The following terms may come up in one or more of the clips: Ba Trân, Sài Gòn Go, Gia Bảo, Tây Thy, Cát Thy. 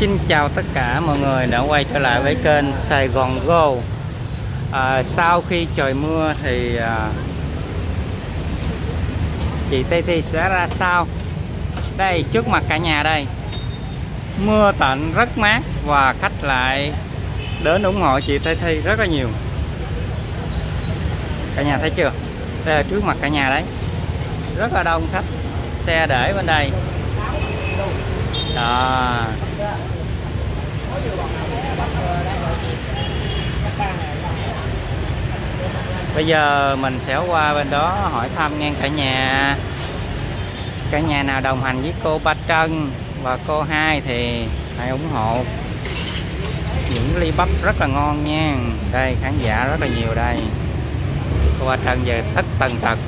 Xin chào tất cả mọi người đã quay trở lại với kênh Sài Gòn Go. Sau khi trời mưa thì chị Tây Thy sẽ ra sao. Đây, trước mặt cả nhà đây. Mưa tạnh rất mát và khách lại đến ủng hộ chị Tây Thy rất là nhiều. Cả nhà thấy chưa? Đây là trước mặt cả nhà đấy. Rất là đông khách. Xe để bên đây. Đó. Bây giờ mình sẽ qua bên đó hỏi thăm ngang cả nhà. Cả nhà nào đồng hành với cô Ba Trân và cô Hai thì hãy ủng hộ những ly bắp rất là ngon nha. Đây, khán giả rất là nhiều đây. Cô Ba Trân về tất tần tật.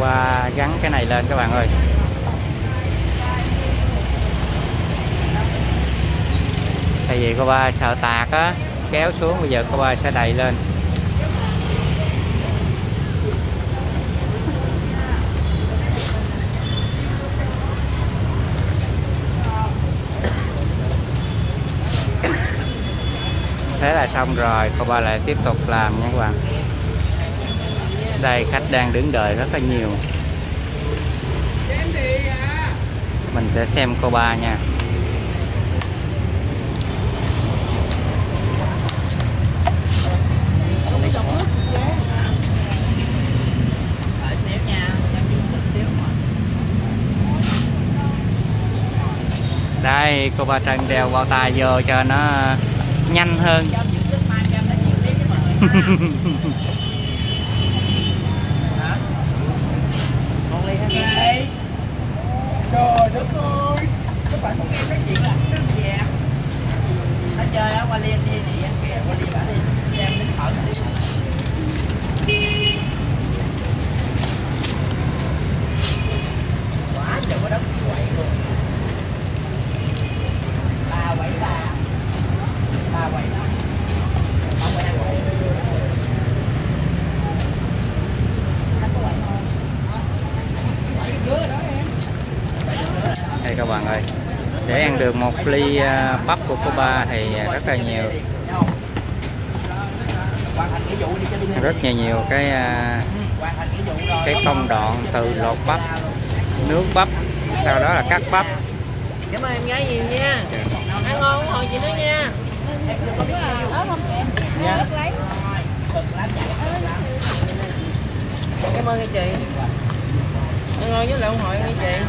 Và gắn cái này lên các bạn ơi. Tại vì cô Ba sợ tạc á, kéo xuống bây giờ cô Ba sẽ đẩy lên. Thế là xong rồi, cô Ba lại tiếp tục làm nha các bạn. Đây, khách đang đứng đợi rất là nhiều. Mình sẽ xem cô Ba nha. Đây, cô Ba Trân đeo bao tay vô cho nó nhanh hơn. Trời đất ơi, có phải không nghe nói chuyện là rất dễ. Nó chơi á, qua liền đi thì anh kìa, qua đi bả đi, đem đến thở xíu. Quá trời có đấm quậy luôn. Ba quậy ba, ba quậy ba. Đây các bạn ơi, để ăn được một ly bắp của cô Ba thì rất là nhiều, rất nhiều cái công đoạn từ lột bắp, nước bắp, sau đó là cắt bắp. Cảm ơn em gái nhiều nha, ăn ngon ủng hộ chị nữa nha. Cảm ơn chị, ăn ngon với lại ủng hộ em nha chị.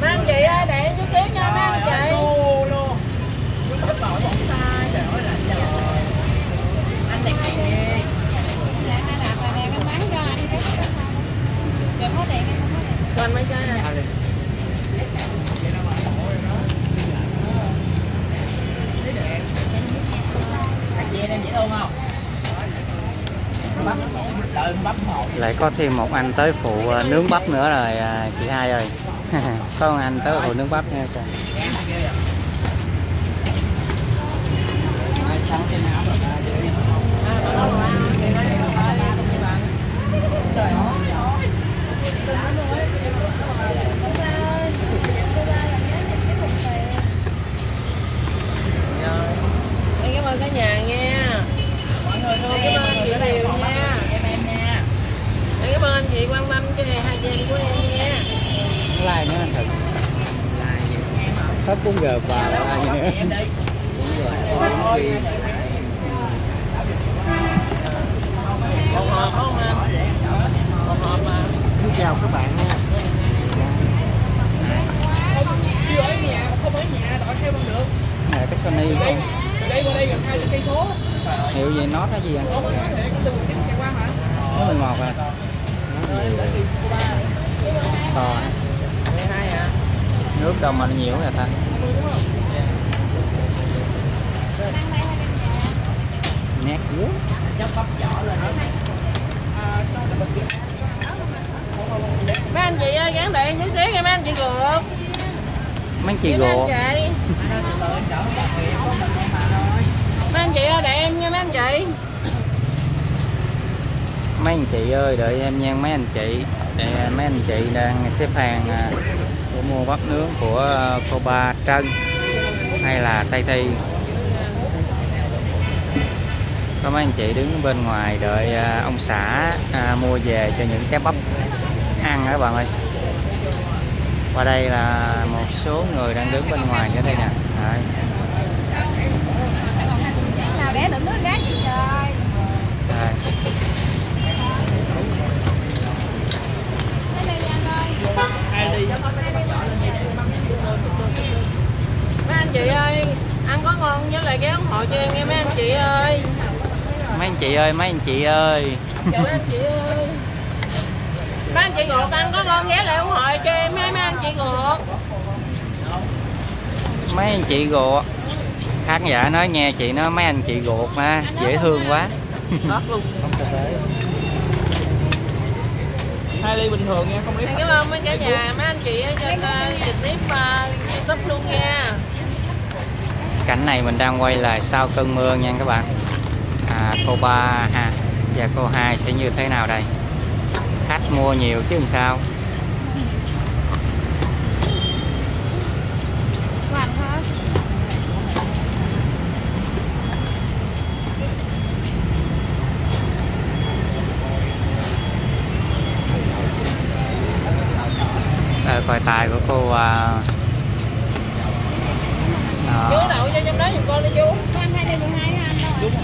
Mang chị ơi, để chút xíu nha, mang chị. Anh đẹp này nè. Để có đẹp em. Con mới chơi à. Lại có thêm một anh tới phụ nướng bắp nữa rồi chị Hai ơi. Có một anh tới phụ nướng bắp nha trời. Cảm ơn cả nhà nha. Mọi người luôn, cảm ơn chị nhiều nha. Cảm ơn anh chị quan tâm cho hai chị em của em nha. Like nữa anh Thực. Thấp 4G vào lại nữa. Một hộp không anh? Một hộp mà. Xin chào các bạn nha. Chưa ở nhà, không ở nhà, đòi theo bằng được. Này cái Sony con. Từ đây qua đây gần 20 cây số. Hiểu gì nó cái gì anh? Không nói để có đường tiếp chạy qua hả? Nó mình ngọt à. Nó hai à. Nước đâu mà nhiều vậy ta. Nét dữ. Cho bắp nhỏ lên. À, Mấy chị gộ. Mấy anh chị ơi đợi em nha mấy anh chị. Mấy anh chị ơi đợi em nha mấy anh chị. Mấy anh chị đang xếp hàng để mua bắp nướng của cô Ba Trân hay là Tây Thy. Có mấy anh chị đứng bên ngoài đợi ông xã mua về cho những trái bắp ăn đó các bạn ơi. Qua đây là một số người đang đứng bên ngoài nữa đây nè. Đấy. Mấy anh chị ơi, ăn có ngon với lại cái ủng hộ cho em nghe mấy anh chị ơi. Mấy anh chị ơi, mấy anh chị ơi. Mấy anh chị ơi. Mấy anh chị ruột ăn có ngon ghé lại ủng hộ cho em mấy anh chị ruột. Mấy anh chị ruột. Khán giả nói nghe chị nói mấy anh chị ruột mà dễ thương quá. Hai ly bình thường nha, không biết. Cảm ơn mấy cả nhà, mấy anh chị ở trên trực tiếp YouTube luôn nha. Cảnh này mình đang quay lại sau cơn mưa nha các bạn. Cô Ba và cô Hai sẽ như thế nào đây? Khách mua nhiều chứ làm sao? Coi tài của cô chú đậu cho trong đó giùm con đi chú. Ăn 212 ăn đâu ạ?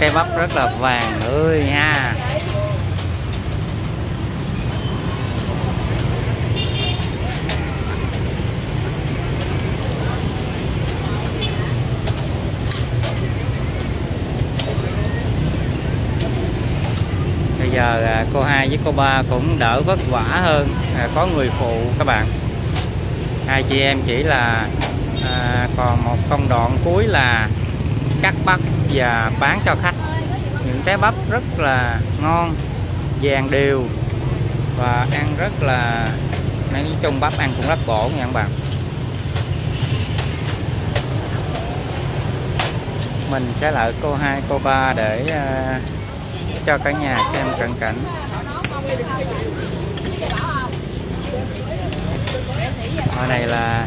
Cây bắp rất là vàng ơi nha. Bây giờ cô Hai với cô Ba cũng đỡ vất vả hơn, có người phụ các bạn. Hai chị em chỉ là còn một công đoạn cuối là cắt bắp và bán cho khách. Những trái bắp rất là ngon, vàng đều và ăn rất là, nói chung bắp ăn cũng rất bổ nha các bạn. Mình sẽ lại cô Hai, cô Ba để cho cả nhà xem cận cảnh. Ở này là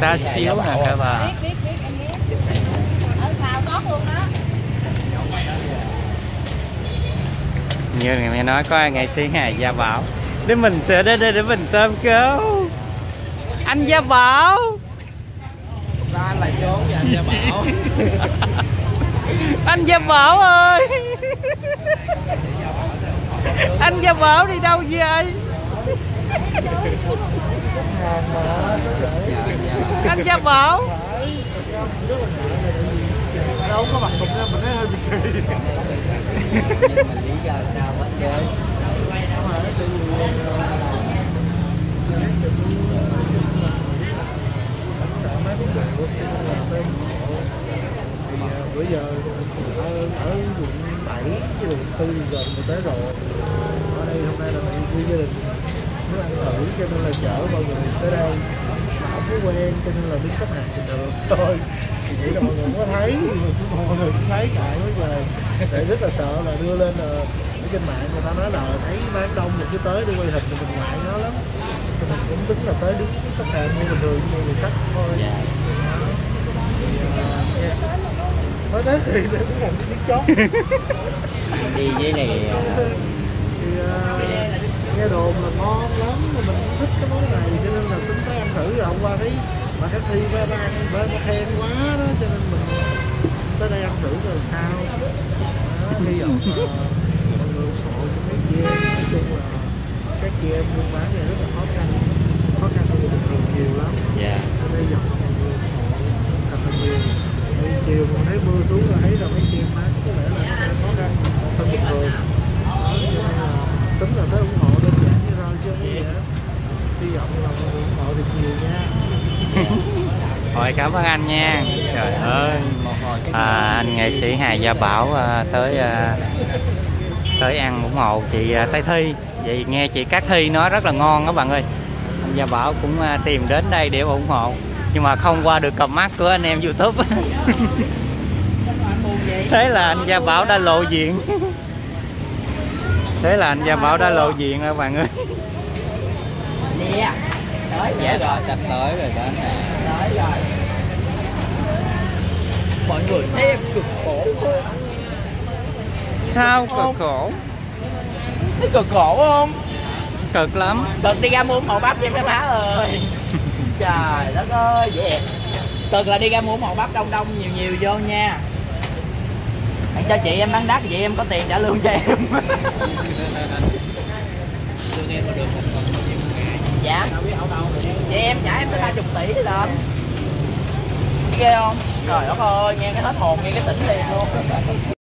xá xíu nè các bà. Như người mẹ nói có nghệ sĩ hài Gia Bảo. Để mình sẽ đến đây để mình tôm cứu. Anh Gia Bảo. Ra anh là trốn với anh Gia Bảo. Anh Gia Bảo ơi. Anh Gia Bảo đi đâu vậy? Anh Gia Bảo. Nó không có bằng cục nên mình thấy hơi bị kỳ. Mình nghĩ giờ sao bắt chơi. Bây giờ ở quận 7 với quận 4 gần mình tới rồi. Ở đây hôm nay là mình đi gia đình muốn ăn thử cho nên là chở mọi người tới đây. Không có quen cho nên là biết sắp hàng thì được thôi. Thì nghĩ là mọi người có thấy, mọi người cũng thấy cả mới về. Tại rất là sợ là đưa lên là trên mạng người ta nói là thấy bán đông rồi cứ tới đi quay hình thì mình ngại nó lắm. Thì mình cũng tính là tới đứng sắp hàng như bình thường như người khách thôi. Nói đến thì mình cũng làm cái chót. Đi với này thì nghe đồn là ngon lắm, mình cũng thích cái món này cho nên là tính tới ăn thử. Rồi hôm qua thấy mà cái thi ba đang ba khen quá đó cho nên mình tới đây ăn thử rồi sao. Đó, hy vọng mọi người ủng hộ cho mấy kia. Nói chung là các chị em buôn bán này rất là khó khăn thì bình thường nhiều lắm. Dạ. Cho nên dọc mọi người ủng hộ thật là nhiều. Chiều còn thấy mưa xuống là thấy là mấy kia mát có lẽ là khó khăn hơn bình thường. Tính là tới ủng hộ đơn giản như rồi chứ không vậy. Hy vọng là ủng hộ được nhiều nha. Thôi cảm ơn anh nha. Trời ơi anh nghệ sĩ hài Gia Bảo tới ăn ủng hộ chị Tây Thy. Vậy nghe chị Cát Thy nói rất là ngon đó bạn ơi. Anh Gia Bảo cũng tìm đến đây để ủng hộ nhưng mà không qua được cặp mắt của anh em YouTube. Thế là anh Gia Bảo đã lộ diện. Thế là anh Gia Bảo đã lộ diện rồi bạn ơi. Dạ rồi, sắp tới rồi đó. Mọi người em cực khổ thôi. Sao cực khổ? Thấy cực khổ không? Cực lắm. Cực đi ra mua ủng hộ bắp em cái má ơi. Trời đất ơi, dẹp. Cực là đi ra mua một bắp đông đông nhiều vô nha. Hãy cho chị em bán đắt, vậy em có tiền trả lương cho em. Dạ. Chị em trả em tới 30 tỷ lên. Ghê không? Trời đất ơi, nghe cái hết hồn, nghe cái tỉnh liền luôn.